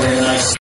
very nice.